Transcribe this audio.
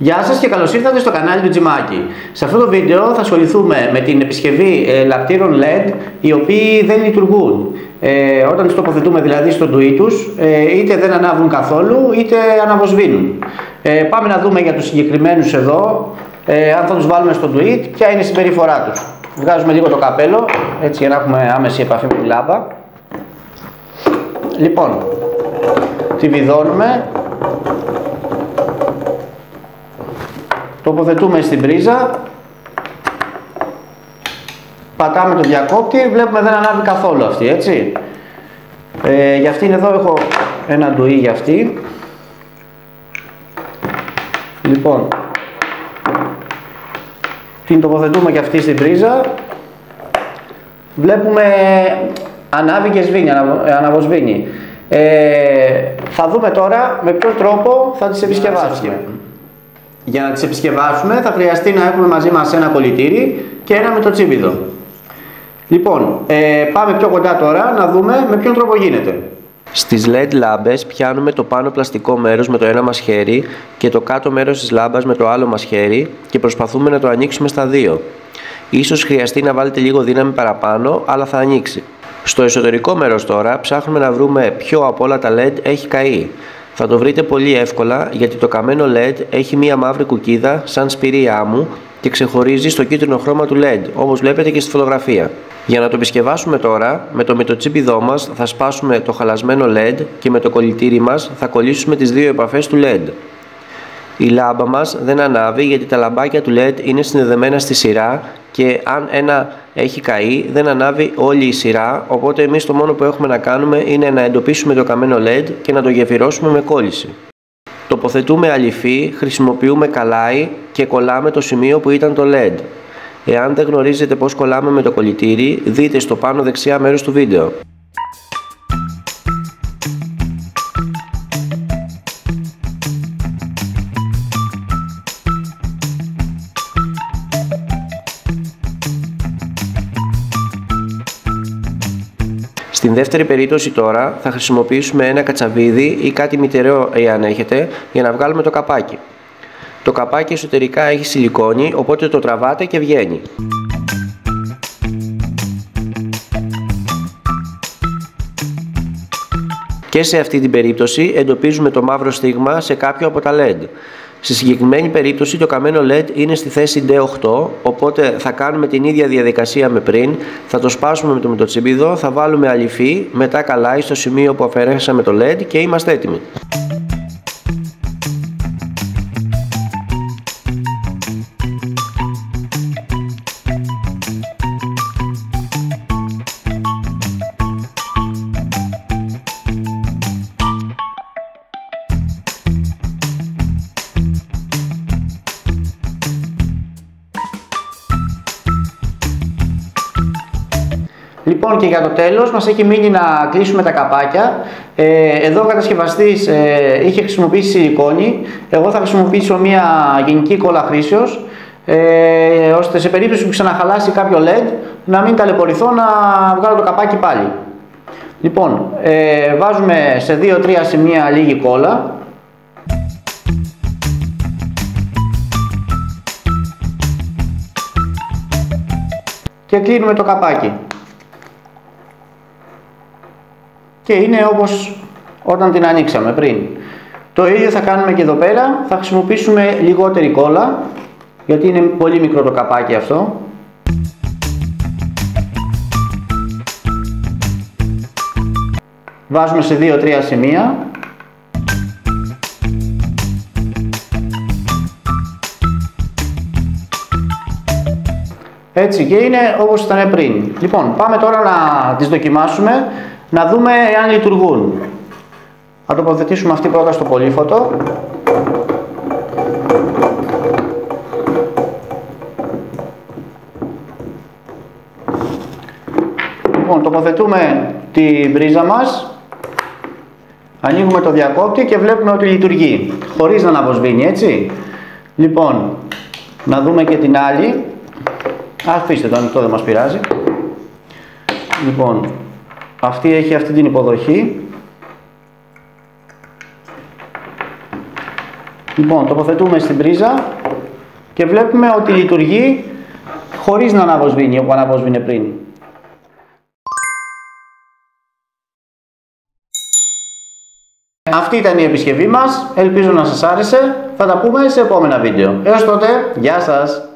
Γεια σας και καλώς ήρθατε στο κανάλι του Τζιμάκη. Σε αυτό το βίντεο θα ασχοληθούμε με την επισκευή λαμπτήρων LED οι οποίοι δεν λειτουργούν. Όταν τους τοποθετούμε δηλαδή στον τουί τους, είτε δεν ανάβουν καθόλου είτε αναβοσβήνουν. Πάμε να δούμε για τους συγκεκριμένους εδώ, αν θα τους βάλουμε στον τουί, ποια είναι η συμπεριφορά τους. Βγάζουμε λίγο το καπέλο έτσι για να έχουμε άμεση επαφή με τη λάμπα. Λοιπόν, τη βιδώνουμε. Τοποθετούμε στην πρίζα, πατάμε το διακόπτη, βλέπουμε δεν ανάβει καθόλου αυτή, έτσι. Για αυτήν εδώ έχω ένα ντουί για αυτή. Λοιπόν, την τοποθετούμε και αυτή στην πρίζα, βλέπουμε ανάβει και σβήνει, αναβοσβήνει. Θα δούμε τώρα με ποιο τρόπο θα τις επισκευάσουμε. Για να τις επισκευάσουμε θα χρειαστεί να έχουμε μαζί μας ένα κολλητήρι και ένα με το τσίπιδο. Λοιπόν, πάμε πιο κοντά τώρα να δούμε με ποιον τρόπο γίνεται. Στις LED λάμπες πιάνουμε το πάνω πλαστικό μέρος με το ένα μας χέρι και το κάτω μέρος της λάμπας με το άλλο μας χέρι και προσπαθούμε να το ανοίξουμε στα δύο. Ίσως χρειαστεί να βάλετε λίγο δύναμη παραπάνω, αλλά θα ανοίξει. Στο εσωτερικό μέρος τώρα ψάχνουμε να βρούμε ποιο από όλα τα LED έχει καεί. Θα το βρείτε πολύ εύκολα γιατί το καμένο LED έχει μία μαύρη κουκίδα σαν σπηρή άμμου και ξεχωρίζει στο κίτρινο χρώμα του LED, όπως βλέπετε και στη φωτογραφία. Για να το επισκευάσουμε τώρα, με το μετοτσίπιδό μας θα σπάσουμε το χαλασμένο LED και με το κολλητήρι μας θα κολλήσουμε τις δύο επαφές του LED. Η λάμπα μας δεν ανάβει γιατί τα λαμπάκια του LED είναι συνδεδεμένα στη σειρά και αν ένα έχει καεί δεν ανάβει όλη η σειρά, οπότε εμείς το μόνο που έχουμε να κάνουμε είναι να εντοπίσουμε το καμένο LED και να το γεφυρώσουμε με κόλληση. Τοποθετούμε αλυφή, χρησιμοποιούμε καλάι και κολλάμε το σημείο που ήταν το LED. Εάν δεν γνωρίζετε πώς κολλάμε με το κολλητήρι, δείτε στο πάνω δεξιά μέρος του βίντεο. Στην δεύτερη περίπτωση τώρα θα χρησιμοποιήσουμε ένα κατσαβίδι ή κάτι μυτερό εάν έχετε για να βγάλουμε το καπάκι. Το καπάκι εσωτερικά έχει σιλικόνη, οπότε το τραβάτε και βγαίνει. Και σε αυτή την περίπτωση εντοπίζουμε το μαύρο στίγμα σε κάποιο από τα LED. Στη συγκεκριμένη περίπτωση το καμένο LED είναι στη θέση D8, οπότε θα κάνουμε την ίδια διαδικασία με πριν, θα το σπάσουμε με το μυτοτσίπιδο, θα βάλουμε αλυφή, μετά καλάι στο σημείο που αφαιρέσαμε το LED και είμαστε έτοιμοι. Λοιπόν, και για το τέλος μας έχει μείνει να κλείσουμε τα καπάκια. Εδώ ο κατασκευαστής είχε χρησιμοποιήσει σιλικόνη. Εγώ θα χρησιμοποιήσω μια γενική κόλλα χρήσεως, ώστε σε περίπτωση που ξαναχαλάσει κάποιο LED να μην ταλαιπωρηθώ να βγάλω το καπάκι πάλι. Λοιπόν, βάζουμε σε 2-3 σημεία λίγη κόλλα. Και κλείνουμε το καπάκι. Και είναι όπως όταν την ανοίξαμε πριν. Το ίδιο θα κάνουμε και εδώ πέρα, θα χρησιμοποιήσουμε λιγότερη κόλλα, γιατί είναι πολύ μικρό το καπάκι αυτό. Βάζουμε σε 2-3 σημεία. Έτσι, και είναι όπως ήταν πριν. Λοιπόν, πάμε τώρα να τις δοκιμάσουμε. Να δούμε εάν λειτουργούν. Θα τοποθετήσουμε αυτή πρώτα στο πολύφωτο. Λοιπόν, τοποθετούμε την πρίζα μας, ανοίγουμε το διακόπτη και βλέπουμε ότι λειτουργεί. χωρίς να αναβοσβήνει, έτσι. Λοιπόν, να δούμε και την άλλη. Αφήστε το ανοιχτό, δεν μας πειράζει. Λοιπόν, αυτή έχει αυτή την υποδοχή. Λοιπόν, τοποθετούμε στην πρίζα και βλέπουμε ότι λειτουργεί χωρίς να αναβοσβήνει όπου αναβοσβήνε πριν. Αυτή ήταν η επισκευή μας, ελπίζω να σας άρεσε, θα τα πούμε σε επόμενα βίντεο. Έως τότε, γεια σας!